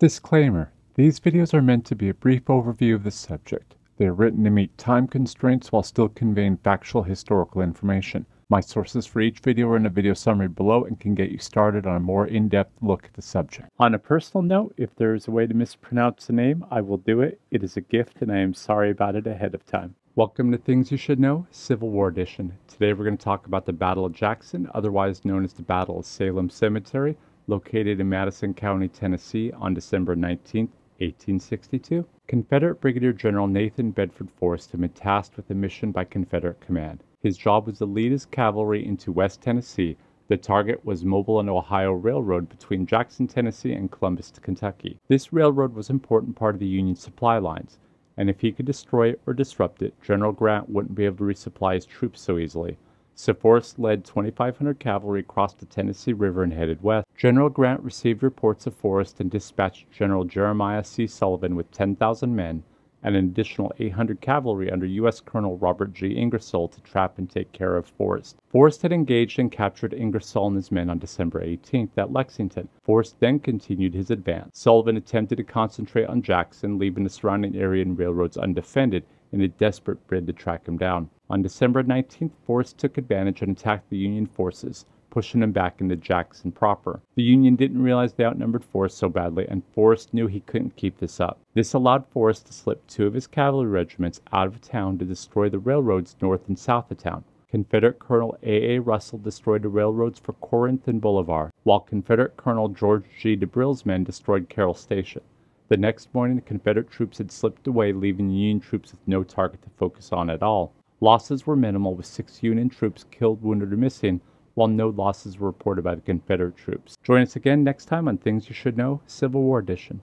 Disclaimer: these videos are meant to be a brief overview of the subject. They are written to meet time constraints while still conveying factual historical information. My sources for each video are in the video summary below and can get you started on a more in-depth look at the subject. On a personal note, if there is a way to mispronounce a name, I will do it. It is a gift and I am sorry about it ahead of time. Welcome to Things You Should Know, Civil War Edition. Today we're going to talk about the Battle of Jackson, otherwise known as the Battle of Salem Cemetery, located in Madison County, Tennessee on December 19th. 1862, Confederate Brigadier General Nathan Bedford Forrest had been tasked with a mission by Confederate command. His job was to lead his cavalry into West Tennessee. The target was Mobile and Ohio Railroad between Jackson, Tennessee and Columbus, Kentucky. This railroad was an important part of the Union supply lines, and if he could destroy it or disrupt it, General Grant wouldn't be able to resupply his troops so easily. So Forrest led 2,500 cavalry across the Tennessee River and headed west. General Grant received reports of Forrest and dispatched General Jeremiah C. Sullivan with 10,000 men and an additional 800 cavalry under U.S. Colonel Robert G. Ingersoll to trap and take care of Forrest. Forrest had engaged and captured Ingersoll and his men on December 18th at Lexington. Forrest then continued his advance. Sullivan attempted to concentrate on Jackson, leaving the surrounding area and railroads undefended in a desperate bid to track him down. On December 19th, Forrest took advantage and attacked the Union forces, pushing them back into Jackson proper. The Union didn't realize they outnumbered Forrest so badly, and Forrest knew he couldn't keep this up. This allowed Forrest to slip two of his cavalry regiments out of town to destroy the railroads north and south of town. Confederate Colonel A. A. Russell destroyed the railroads for Corinth and Boulevard, while Confederate Colonel George G. DeBrill's men destroyed Carroll Station. The next morning, the Confederate troops had slipped away, leaving the Union troops with no target to focus on at all. Losses were minimal, with 6 Union troops killed, wounded, or missing, while no losses were reported by the Confederate troops. Join us again next time on Things You Should Know, Civil War Edition.